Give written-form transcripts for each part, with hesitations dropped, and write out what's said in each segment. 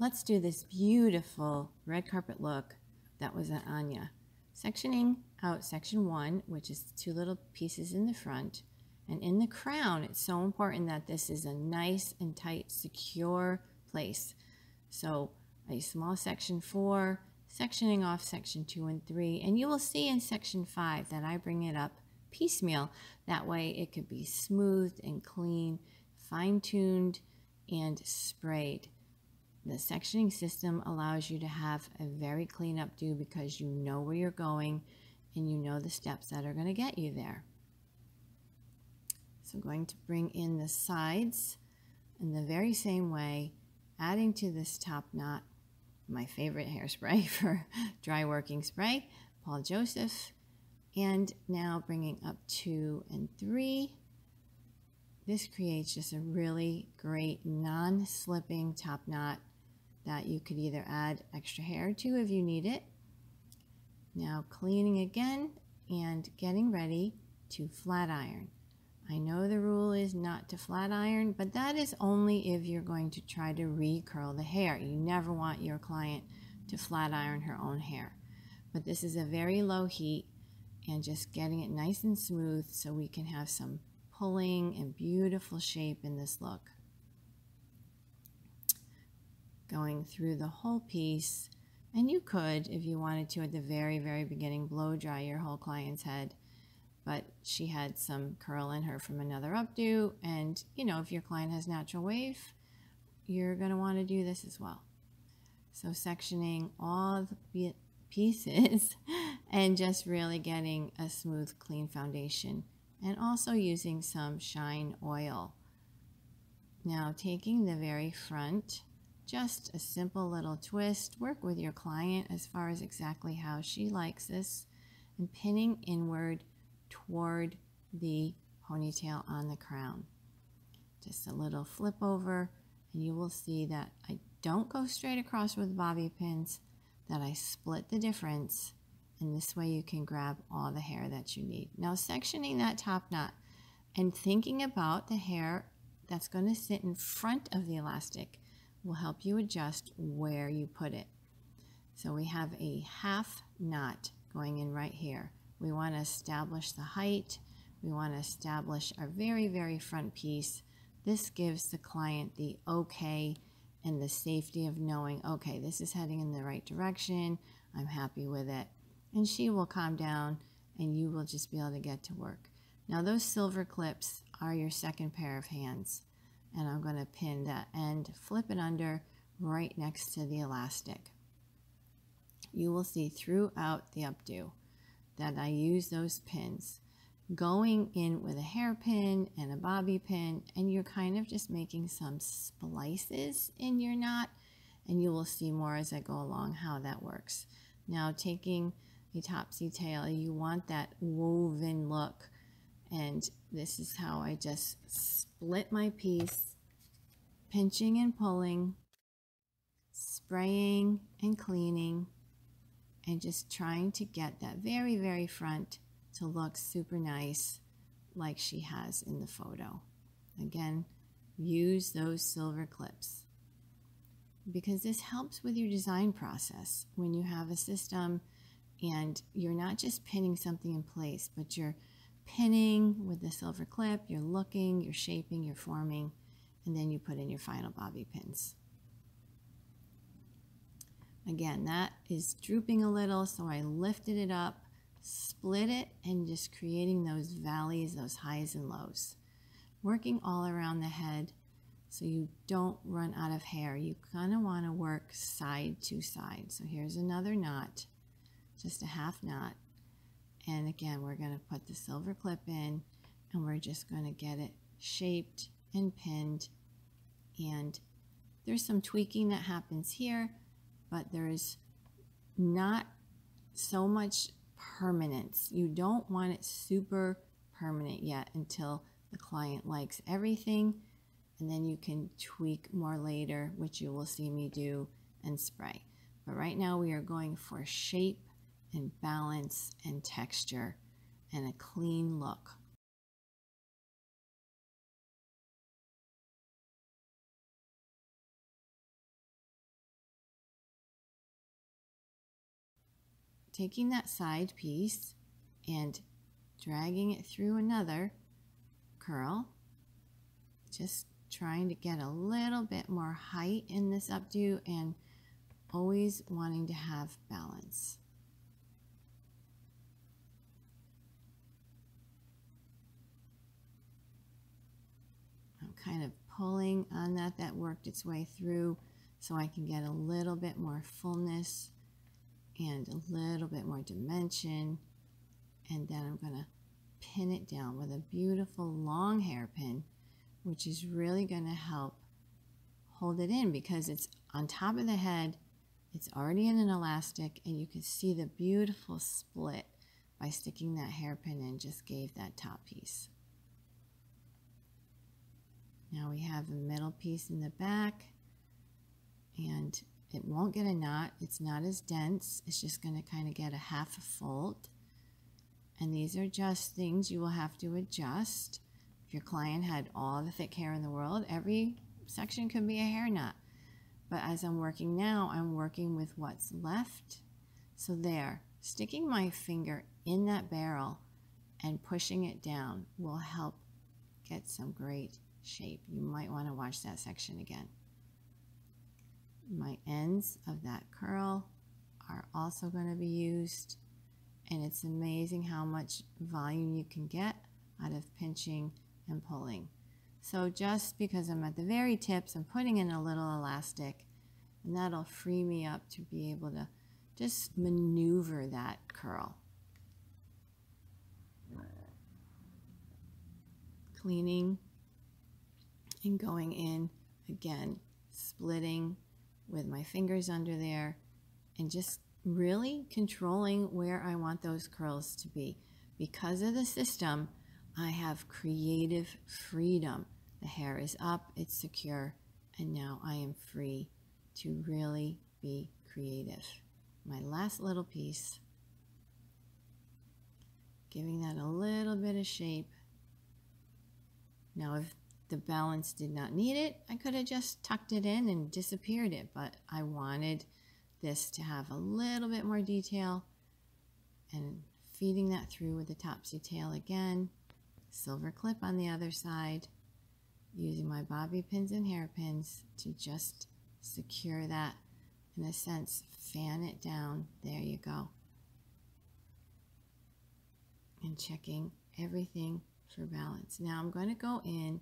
Let's do this beautiful red carpet look that was at Anya. Sectioning out section 1, which is two little pieces in the front, and in the crown, it's so important that this is a nice and tight, secure place. So a small section 4, sectioning off section 2 and 3, and you will see in section 5 that I bring it up piecemeal. That way it could be smoothed and clean, fine-tuned, and sprayed. The sectioning system allows you to have a very clean updo because you know where you're going and you know the steps that are going to get you there. So I'm going to bring in the sides in the very same way, adding to this top knot my favorite hairspray for dry working spray, Paul Joseph. And now bringing up 2 and 3. This creates just a really great non-slipping top knot that you could either add extra hair to if you need it. Now cleaning again and getting ready to flat iron. I know the rule is not to flat iron, but that is only if you're going to try to recurl the hair. You never want your client to flat iron her own hair. But this is a very low heat, and just getting it nice and smooth so we can have some pulling and beautiful shape in this look. Going through the whole piece, and you could, if you wanted to, at the very, very beginning, blow dry your whole client's head, but she had some curl in her from another updo, and you know, if your client has natural wave, you're gonna wanna do this as well. So sectioning all the pieces and just really getting a smooth, clean foundation, and also using some shine oil. Now taking the very front, just a simple little twist, work with your client as far as exactly how she likes this, and pinning inward toward the ponytail on the crown. Just a little flip over, and you will see that I don't go straight across with bobby pins, that I split the difference, and this way you can grab all the hair that you need. Now sectioning that top knot and thinking about the hair that's going to sit in front of the elastic will help you adjust where you put it. So we have a half knot going in right here. We want to establish the height. We want to establish our very, very front piece. This gives the client the okay and the safety of knowing, okay, this is heading in the right direction. I'm happy with it. And she will calm down, and you will just be able to get to work. Now those silver clips are your second pair of hands, and I'm going to pin that end, flip it under right next to the elastic. You will see throughout the updo that I use those pins, going in with a hairpin and a bobby pin, and you're kind of just making some splices in your knot, and you will see more as I go along how that works. Now taking a topsy tail, you want that woven look, and this is how I just split my piece, pinching and pulling, spraying and cleaning, and just trying to get that very, very front to look super nice like she has in the photo. Again, use those silver clips, because this helps with your design process when you have a system and you're not just pinning something in place, but you're pinning with the silver clip, you're looking, you're shaping, you're forming, and then you put in your final bobby pins. Again, that is drooping a little, so I lifted it up, split it, and just creating those valleys, those highs and lows. Working all around the head so you don't run out of hair. You kind of want to work side to side. So here's another knot. Just a half knot, and again we're going to put the silver clip in, and we're just going to get it shaped and pinned. And there's some tweaking that happens here, but there is not so much permanence. You don't want it super permanent yet until the client likes everything, and then you can tweak more later, which you will see me do, and spray. But right now we are going for shape and balance and texture and a clean look. taking that side piece and dragging it through another curl, just trying to get a little bit more height in this updo and always wanting to have balance. I'm kind of pulling on that worked its way through so I can get a little bit more fullness and a little bit more dimension, and then I'm going to pin it down with a beautiful long hairpin, which is really going to help hold it in because it's on top of the head, it's already in an elastic, and you can see the beautiful split by sticking that hairpin in just gave that top piece. Now we have the middle piece in the back, and it won't get a knot. It's not as dense. It's just going to kind of get a half a fold. And these are just things you will have to adjust. If your client had all the thick hair in the world, every section could be a hair knot. But as I'm working now, I'm working with what's left. So there, sticking my finger in that barrel and pushing it down will help get some great shape. You might want to watch that section again. My ends of that curl are also going to be used, and it's amazing how much volume you can get out of pinching and pulling. So just because I'm at the very tips, I'm putting in a little elastic, and that'll free me up to be able to just maneuver that curl. Cleaning and going in again, splitting with my fingers under there, and just really controlling where I want those curls to be. Because of the system, I have creative freedom. The hair is up, it's secure, and now I am free to really be creative. My last little piece, giving that a little bit of shape. Now if the balance did not need it, I could have just tucked it in and disappeared it, but I wanted this to have a little bit more detail, and feeding that through with the topsy tail again, silver clip on the other side, using my bobby pins and hairpins to just secure that, in a sense, fan it down. There you go. And checking everything for balance. Now I'm going to go in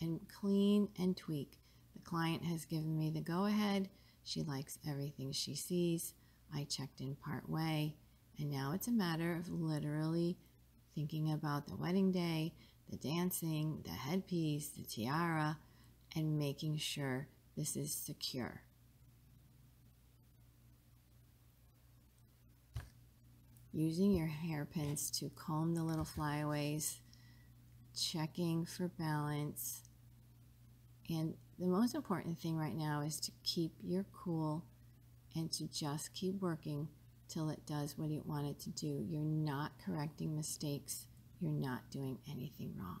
and clean and tweak. The client has given me the go-ahead. She likes everything she sees. I checked in part way, and now it's a matter of literally thinking about the wedding day, the dancing, the headpiece, the tiara, and making sure this is secure. Using your hairpins to comb the little flyaways, checking for balance, and the most important thing right now is to keep your cool and to just keep working till it does what you want it to do. You're not correcting mistakes. You're not doing anything wrong.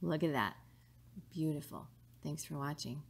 Look at that. Beautiful. Thanks for watching.